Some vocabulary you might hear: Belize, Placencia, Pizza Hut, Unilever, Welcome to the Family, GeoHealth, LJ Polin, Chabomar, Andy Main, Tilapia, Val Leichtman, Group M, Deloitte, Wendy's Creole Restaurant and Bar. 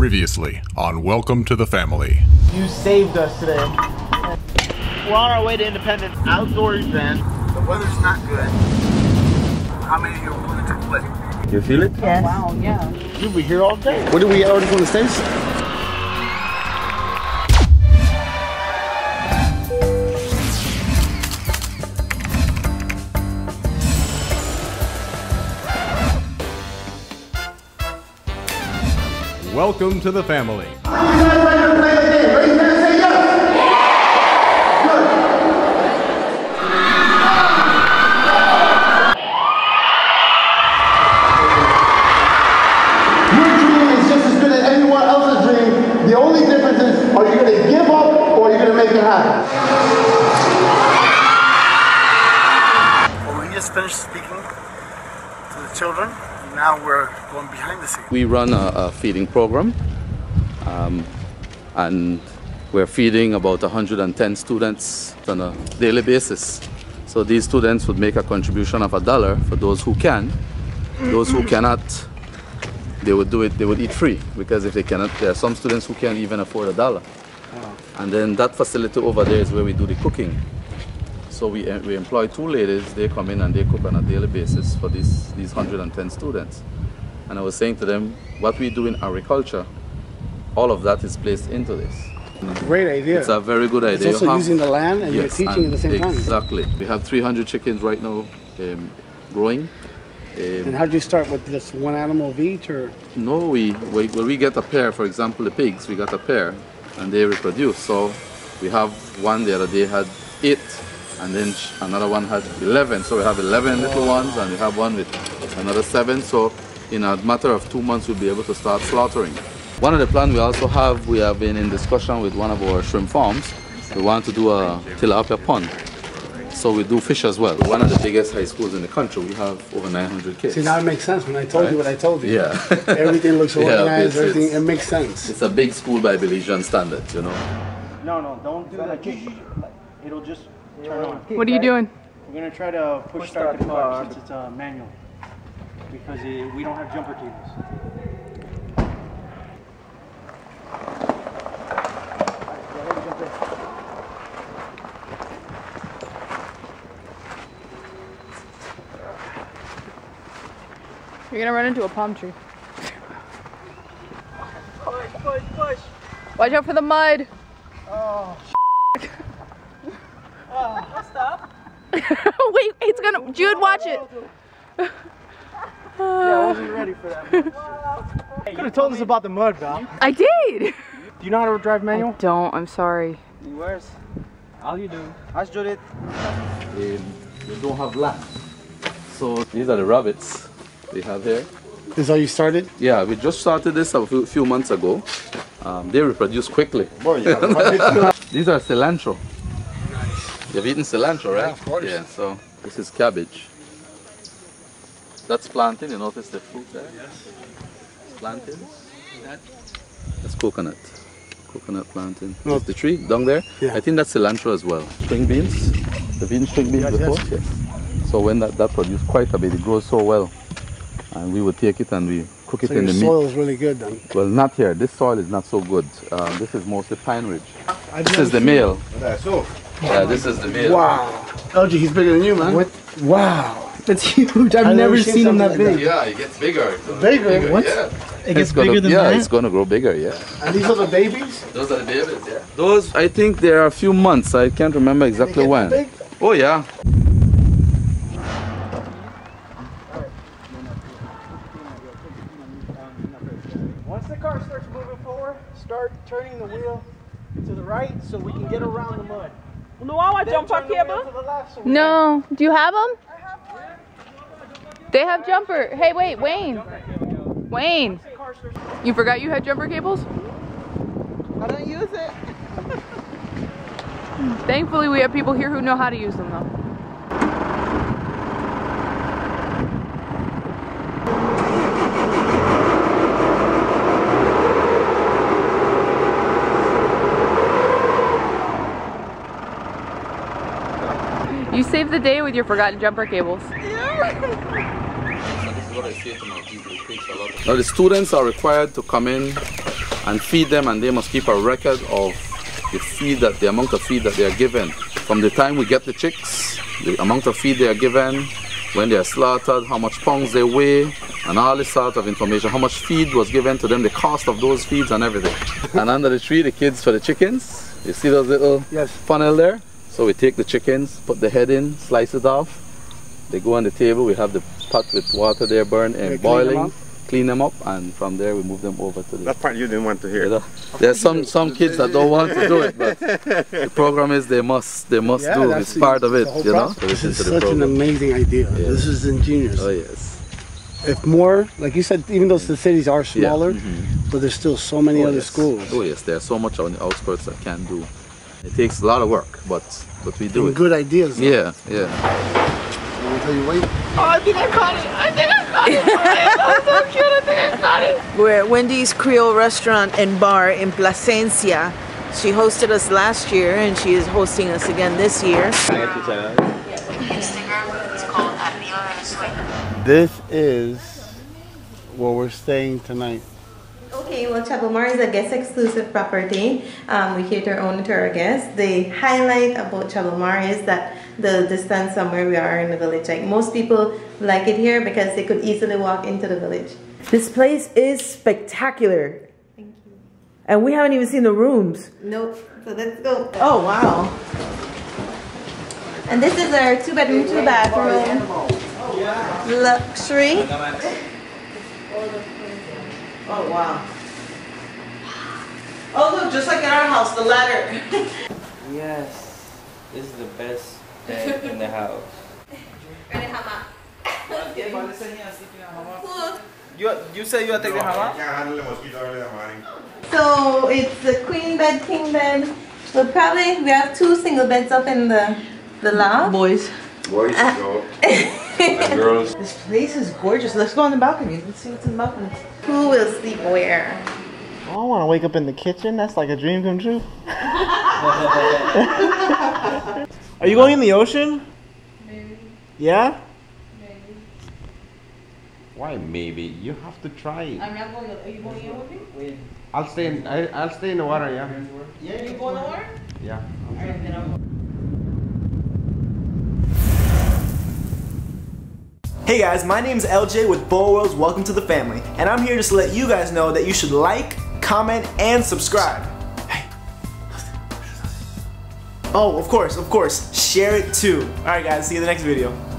Previously on Welcome to the Family. You saved us today. We're on our way to Independence outdoor event. The weather's not good. How many of you are willing to play? You feel it? Yes. Oh, wow, yeah. You'd be here all day. What did we order from the States? Welcome to the family. We run a feeding program, and we're feeding about 110 students on a daily basis. So these students would make a contribution of $1 for those who can. Those who cannot, they would do it. They would eat free, because if they cannot, there are some students who can't even afford $1. And then that facility over there is where we do the cooking. So we employ two ladies. They come in and they cook on a daily basis for these 110 students. And I was saying to them, what we do in agriculture, all of that is placed into this. Great idea. It's a very good idea. It's also using the land and you're teaching at the same time. Exactly. We have 300 chickens right now growing. And how do you start with just one animal of each? Or? No, we get a pair, for example, the pigs, we got a pair and they reproduce. So we have one the other day had 8, and then another one had 11. So we have 11 little ones, and we have one with another 7. So in a matter of 2 months, we'll be able to start slaughtering. One of the plans we also have, we have been in discussion with one of our shrimp farms. We want to do a tilapia pond. So we do fish as well. One of the biggest high schools in the country, we have over 900 kids. See, now it makes sense when I told you what I told you. Yeah. Everything looks organized, everything, it makes sense. It's a big school by Belizean standards, you know. No, don't do that. It'll just turn on. What are you doing? We're going to try to push start the car since it's a manual, because we don't have jumper cables. You're gonna run into a palm tree. Push. Watch out for the mud. Oh, I'll stop. Wait, it's gonna, Jude, watch it. Yeah, I wasn't ready for that. You could have told us about the mud, Val. I did! Do you know how to drive manual? I don't, I'm sorry. Where's? How do you do? How's Judith? We don't have land. So these are the rabbits we have here. This is how you started? Yeah, we just started this a few months ago. They reproduce quickly. Boy, you have these are cilantro. Nice. You've eaten cilantro, right? Yeah, of course. Yeah, so this is cabbage. That's plantain, you notice the fruit there? Yes. Plantain. That's coconut. Coconut plantain. Oh. That's the tree down there. Yeah. I think that's cilantro as well. String beans. Have you eaten string beans before? Yes. Yes. So when that produces quite a bit, it grows so well. And we would take it and we cook it in the meat. So your soil is really good then? Well, not here. This soil is not so good. This is mostly Pine Ridge. This is the male. Yeah, this is the male. Wow. LJ, he's bigger than you, man. What? Wow. It's huge. I've never seen him that big. Yeah, it gets bigger. Bigger? What? Yeah. It gets bigger than that? Yeah, it's going to grow bigger, yeah. And these are the babies? Those are the babies, yeah. Those, I think they are a few months. I can't remember exactly when. Oh, yeah. Once the car starts moving forward, start turning the wheel to the right so we can get around the mud. No, do you have them? They have jumper. Hey, wait, Wayne. Wayne, you forgot you had jumper cables? I don't use it. Thankfully, we have people here who know how to use them, though. You saved the day with your forgotten jumper cables. Yeah. Now the students are required to come in and feed them, and they must keep a record of the feed, that the amount of feed that they are given. From the time we get the chicks, the amount of feed they are given, when they are slaughtered, how much pounds they weigh, and all this sort of information, how much feed was given to them, the cost of those feeds and everything. And under the tree, the kids for the chickens, you see those little funnel there? So we take the chickens, put the head in, slice it off, they go on the table, we have the pot with water there burned and boiling. Clean them up, and from there we move them over to the... That part you didn't want to hear. You know, there's some kids that don't want to do it, but the program is they must do it. It's part of it, you know. This is such an amazing idea. Yeah. This is ingenious. Oh yes. If more, like you said, even though the cities are smaller, but there's still so many other schools. Oh yes, there's so much on the outskirts that can do. It takes a lot of work, but we do it. Good ideas. Though. Yeah, yeah. Let me tell you what. Oh, I think I caught it. We're at Wendy's Creole Restaurant and Bar in Placencia. She hosted us last year and she is hosting us again this year. This is where we're staying tonight. Okay, well, Chabomar is a guest exclusive property. We cater only to our guests. The highlight about Chabomar is that the distance from where we are in the village. Like, most people like it here because they could easily walk into the village. This place is spectacular. Thank you. And we haven't even seen the rooms. Nope. So let's go. Oh, wow. And this is our two-bedroom, two-bathroom. Luxury. Oh wow. Oh look, just like in our house, the ladder. Yes. This is the best bed in the house. You say you are taking the hammock? So it's a queen bed, king bed. We'll probably, we have two single beds up in the lounge. Boys and girls. This place is gorgeous. Let's go on the balcony. Let's see what's in the balcony. Who will sleep where? Oh, I want to wake up in the kitchen. That's like a dream come true. Are you going in the ocean? Maybe. Yeah? Maybe. Why maybe? You have to try it. I'm not going. Are you going in the ocean? I'll stay in the water, yeah. Yeah, you go in the water? Yeah. Alright, then I'll go. Hey guys, my name is LJ with Bowl World's Welcome to the Family, and I'm here just to let you guys know that you should like, comment, and subscribe. Hey. Oh, of course, share it too. Alright guys, see you in the next video.